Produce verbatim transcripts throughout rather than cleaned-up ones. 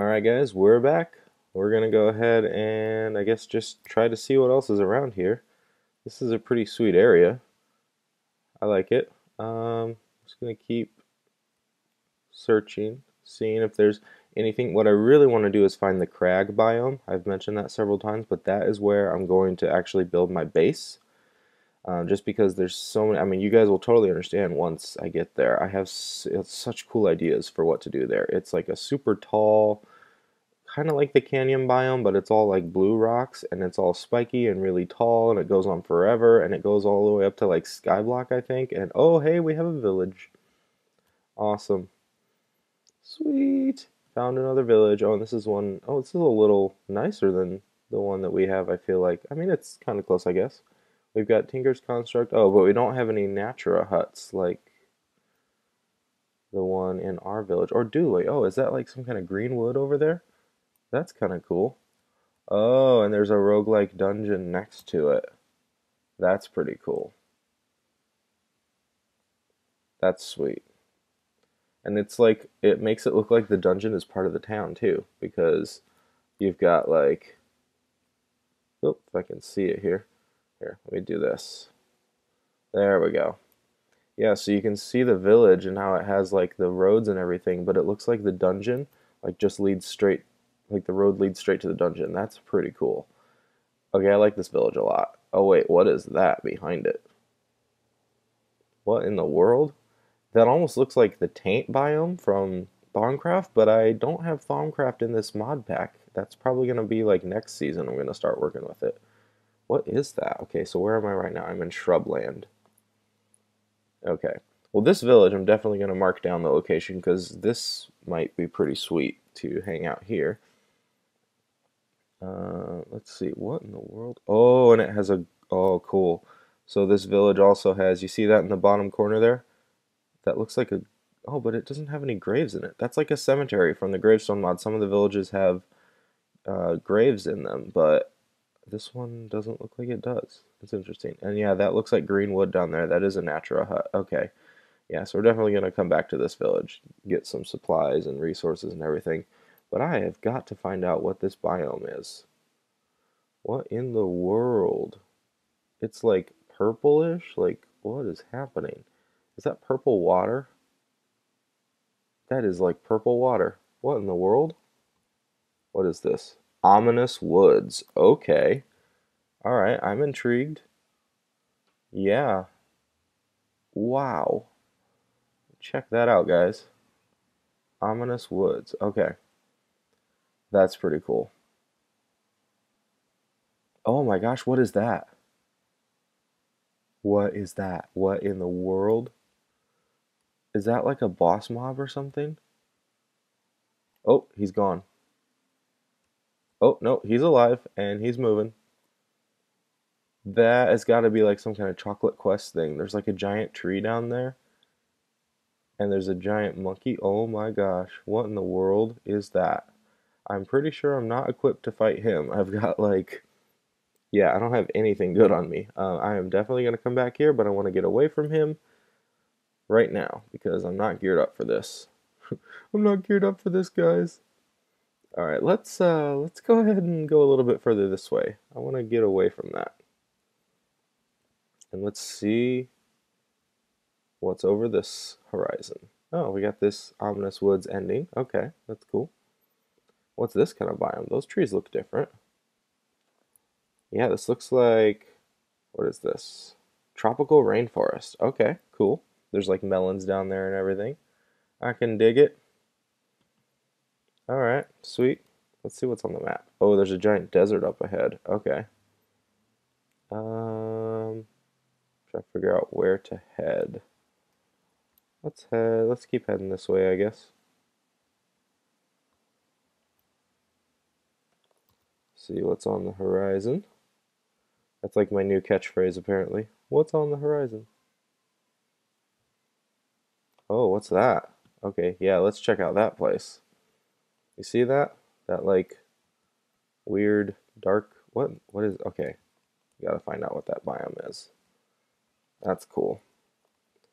Alright guys, we're back. We're gonna go ahead and I guess just try to see what else is around here. This is a pretty sweet area. I like it. Um, I'm just gonna keep searching, seeing if there's anything. What I really want to do is find the crag biome. I've mentioned that several times, but that is where I'm going to actually build my base. Um, just because there's so many, I mean, you guys will totally understand once I get there. I have s such cool ideas for what to do there. It's like a super tall, kind of like the canyon biome, but it's all like blue rocks, and it's all spiky and really tall, and it goes on forever, and it goes all the way up to like Skyblock, I think. And oh, hey, we have a village. Awesome. Sweet. Found another village. Oh, and this is one, oh, this is a little nicer than the one that we have, I feel like. I mean, it's kind of close, I guess. We've got Tinker's Construct. Oh, but we don't have any Natura huts like the one in our village. Or do we? Oh, is that like some kind of green wood over there? That's kind of cool. Oh, and there's a roguelike dungeon next to it. That's pretty cool. That's sweet. And it's like, it makes it look like the dungeon is part of the town too. Because you've got like, oh, if I can see it here. Here, let me do this. There we go. Yeah, so you can see the village and how it has like the roads and everything, but it looks like the dungeon like just leads straight, like the road leads straight to the dungeon. That's pretty cool. Okay, I like this village a lot. Oh wait, what is that behind it? What in the world? That almost looks like the taint biome from Thaumcraft, but I don't have Thaumcraft in this mod pack. That's probably going to be like next season I'm going to start working with it. What is that? Okay, so where am I right now? I'm in shrubland. Okay. Well, this village, I'm definitely going to mark down the location because this might be pretty sweet to hang out here. Uh, let's see. What in the world? Oh, and it has a... Oh, cool. So this village also has... You see that in the bottom corner there? That looks like a... Oh, but it doesn't have any graves in it. That's like a cemetery from the gravestone mod. Some of the villages have uh, graves in them, but... This one doesn't look like it does. It's interesting. And yeah, that looks like green wood down there. That is a Natura hut. Okay. Yeah, so we're definitely going to come back to this village, get some supplies and resources and everything. But I have got to find out what this biome is. What in the world? It's like purplish? Like, what is happening? Is that purple water? That is like purple water. What in the world? What is this? Ominous Woods. Okay. Alright, I'm intrigued. Yeah. Wow. Check that out, guys. Ominous Woods. Okay. That's pretty cool. Oh my gosh, what is that? What is that? What in the world? Is that like a boss mob or something? Oh, he's gone. Oh, no, he's alive, and he's moving. That has got to be like some kind of Chocolate Quest thing. There's like a giant tree down there. And there's a giant monkey. Oh my gosh, what in the world is that? I'm pretty sure I'm not equipped to fight him. I've got like... Yeah, I don't have anything good on me. Uh, I am definitely going to come back here, but I want to get away from him right now. Because I'm not geared up for this. I'm not geared up for this, guys. All right, let's uh, let's go ahead and go a little bit further this way. I want to get away from that. And let's see what's over this horizon. Oh, we got this Ominous Woods ending. Okay, that's cool. What's this kind of biome? Those trees look different. Yeah, this looks like... What is this? Tropical rainforest. Okay, cool. There's like melons down there and everything. I can dig it. Alright, sweet. Let's see what's on the map. Oh, there's a giant desert up ahead. Okay. Um, try to figure out where to head. Let's head. Let's keep heading this way, I guess. See what's on the horizon. That's like my new catchphrase, apparently. What's on the horizon? Oh, what's that? Okay, yeah, let's check out that place. You see that? That like weird dark what what is okay. You gotta find out what that biome is. That's cool.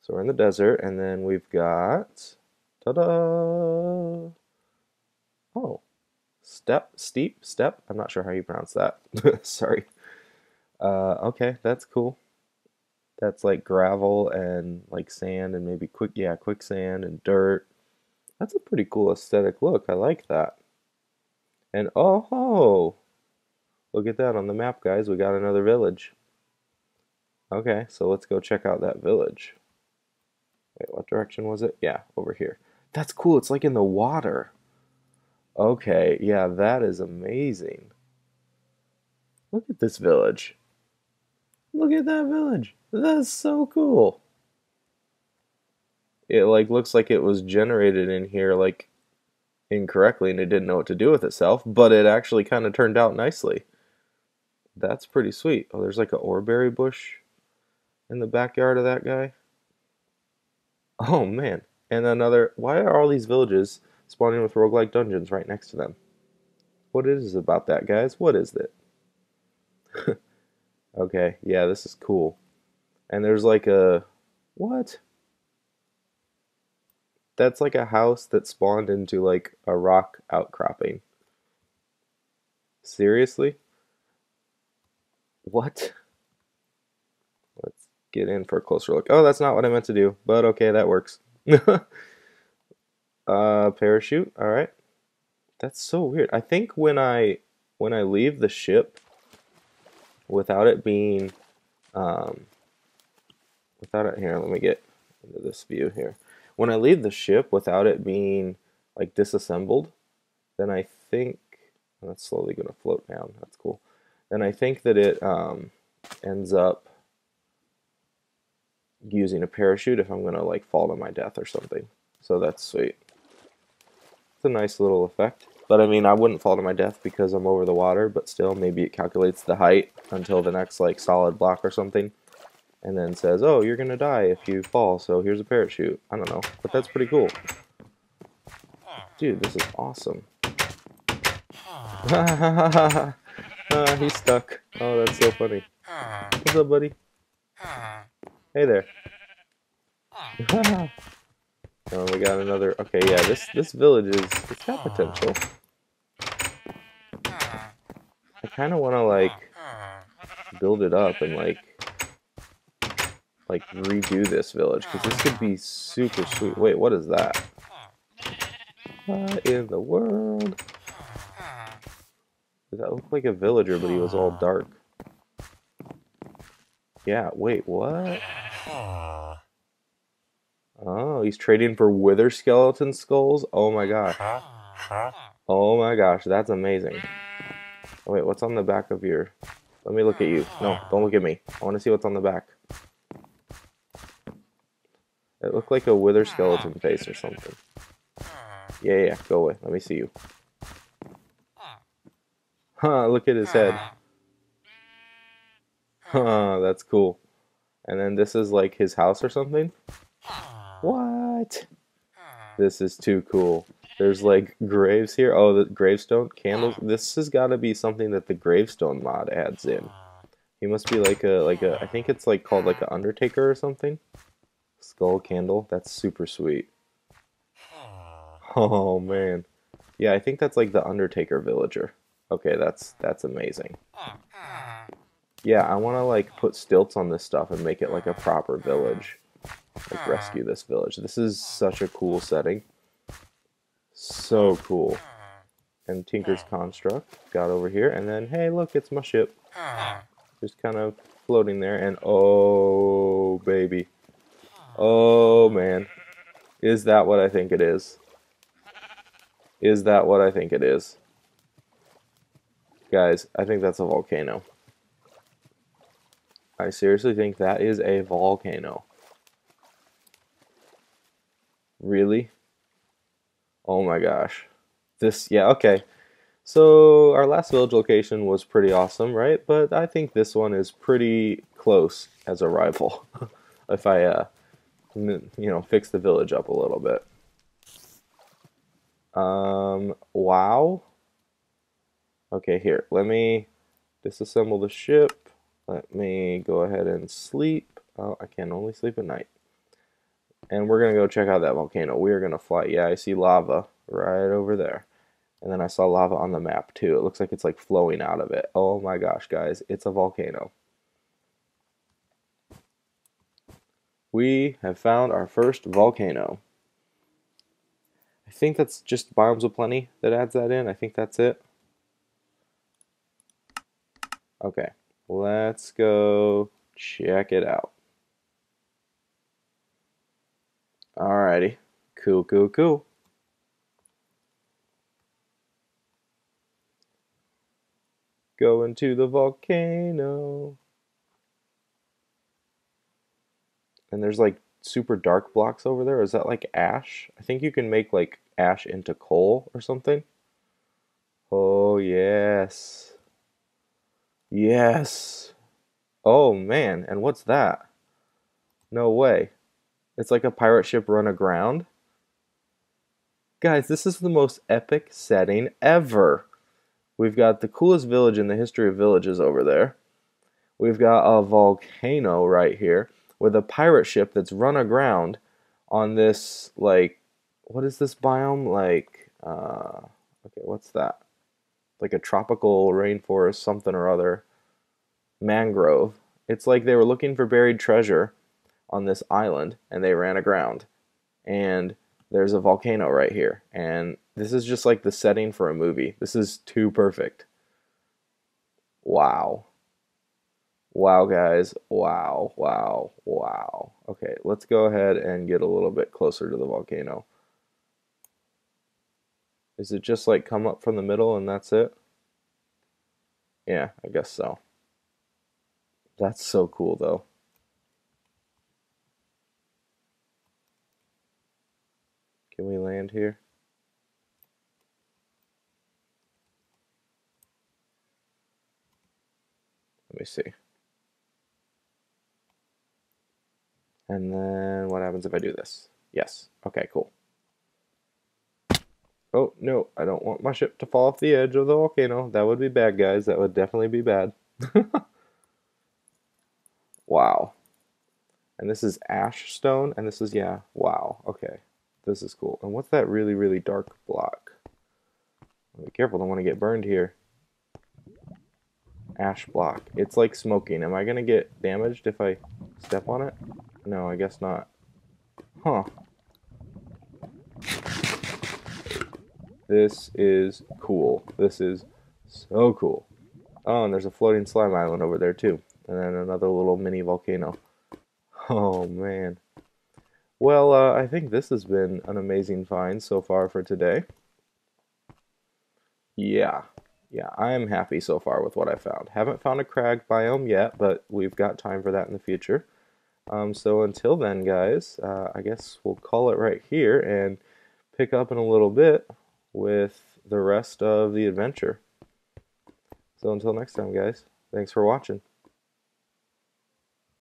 So we're in the desert and then we've got ta-da. Oh, step, steep, step. I'm not sure how you pronounce that. Sorry. Uh, okay, that's cool. That's like gravel and like sand and maybe quick, yeah, quicksand and dirt. That's a pretty cool aesthetic look. I like that. And oh, oh, look at that on the map, guys. We got another village. Okay, so let's go check out that village. Wait, what direction was it? Yeah, over here. That's cool. It's like in the water. Okay, yeah, that is amazing. Look at this village. Look at that village. That's so cool. It like looks like it was generated in here like incorrectly and it didn't know what to do with itself, but it actually kind of turned out nicely. That's pretty sweet. Oh, there's like a oreberry bush in the backyard of that guy. Oh man. And another, why are all these villages spawning with roguelike dungeons right next to them? What is it about that, guys? What is it? Okay, yeah, this is cool. And there's like a, what? That's like a house that spawned into like a rock outcropping. Seriously? What? Let's get in for a closer look. Oh, that's not what I meant to do, but okay, that works. uh, parachute, all right. That's so weird. I think when I when I leave the ship without it being, um, without it, here, let me get into this view here. When I leave the ship without it being like disassembled, then I think that's slowly going to float down. That's cool. Then I think that it um, ends up using a parachute if I'm going to like fall to my death or something. So that's sweet. It's a nice little effect. But I mean, I wouldn't fall to my death because I'm over the water, but still maybe it calculates the height until the next like solid block or something. And then says, oh, you're gonna die if you fall, so here's a parachute. I don't know, but that's pretty cool. Dude, this is awesome. Ah, he's stuck. Oh, that's so funny. What's up, buddy? Hey there. Oh, we got another. Okay, yeah, this this village is, it's got potential. I kind of want to like build it up and like like redo this village because this could be super sweet. Wait, what is that? What in the world? Does that look like a villager, but he was all dark? Yeah, wait, what? Oh, he's trading for wither skeleton skulls? Oh my gosh. Oh my gosh, that's amazing. Oh, wait, what's on the back of your... Let me look at you. No, don't look at me. I want to see what's on the back. It looked like a wither skeleton face or something. Yeah, yeah, go away. Let me see you. Huh, look at his head. Huh, that's cool. And then this is like his house or something? What? This is too cool. There's like graves here. Oh, the gravestone, candles. This has got to be something that the gravestone mod adds in. He must be like a, like a, I think it's like called like an undertaker or something. Skull candle, that's super sweet. Oh man, yeah, I think that's like the undertaker villager. Okay, that's that's amazing. Yeah, I want to like put stilts on this stuff and make it like a proper village, like rescue this village. This is such a cool setting, so cool. And Tinker's Construct got over here, and then hey look, it's my ship just kind of floating there. And oh baby, oh man, is that what I think it is? Is that what I think it is? Guys, I think that's a volcano. I seriously think that is a volcano. Really? Oh my gosh. This, yeah, okay. So our last village location was pretty awesome, right? But I think this one is pretty close as a rival. If I, uh... you know, fix the village up a little bit. Um, wow. Okay, here, let me disassemble the ship. Let me go ahead and sleep. Oh, I can only sleep at night. And we're going to go check out that volcano. We are going to fly. Yeah, I see lava right over there. And then I saw lava on the map too. It looks like it's like flowing out of it. Oh my gosh, guys, it's a volcano. We have found our first volcano. I think that's just Biomes of Plenty that adds that in. I think that's it. Okay, let's go check it out. Alrighty, cool, cool, cool. Going to the volcano. And there's like super dark blocks over there. Is that like ash? I think you can make like ash into coal or something. Oh, yes. Yes. Oh, man. And what's that? No way. It's like a pirate ship run aground. Guys, this is the most epic setting ever. We've got the coolest village in the history of villages over there. We've got a volcano right here with a pirate ship that's run aground on this, like, what is this biome? Like, uh, okay, what's that? Like a tropical rainforest, something or other. Mangrove. It's like they were looking for buried treasure on this island and they ran aground. And there's a volcano right here. And this is just like the setting for a movie. This is too perfect. Wow. Wow, guys. Wow, wow, wow. Okay, let's go ahead and get a little bit closer to the volcano. Is it just like come up from the middle and that's it? Yeah, I guess so. That's so cool, though. Can we land here? Let me see. And then what happens if I do this? Yes. Okay, cool. Oh, no. I don't want my ship to fall off the edge of the volcano. That would be bad, guys. That would definitely be bad. Wow. And this is ash stone. And this is, yeah, wow. Okay. This is cool. And what's that really, really dark block? Be careful. Don't want to get burned here. Ash block. It's like smoking. Am I going to get damaged if I step on it? No, I guess not. Huh. This is cool. This is so cool. Oh, and there's a floating slime island over there too. And then another little mini volcano. Oh, man. Well, uh, I think this has been an amazing find so far for today. Yeah. Yeah, I am happy so far with what I found. Haven't found a crag biome yet, but we've got time for that in the future. Um, so until then, guys, uh, I guess we'll call it right here and pick up in a little bit with the rest of the adventure. So until next time, guys, thanks for watching.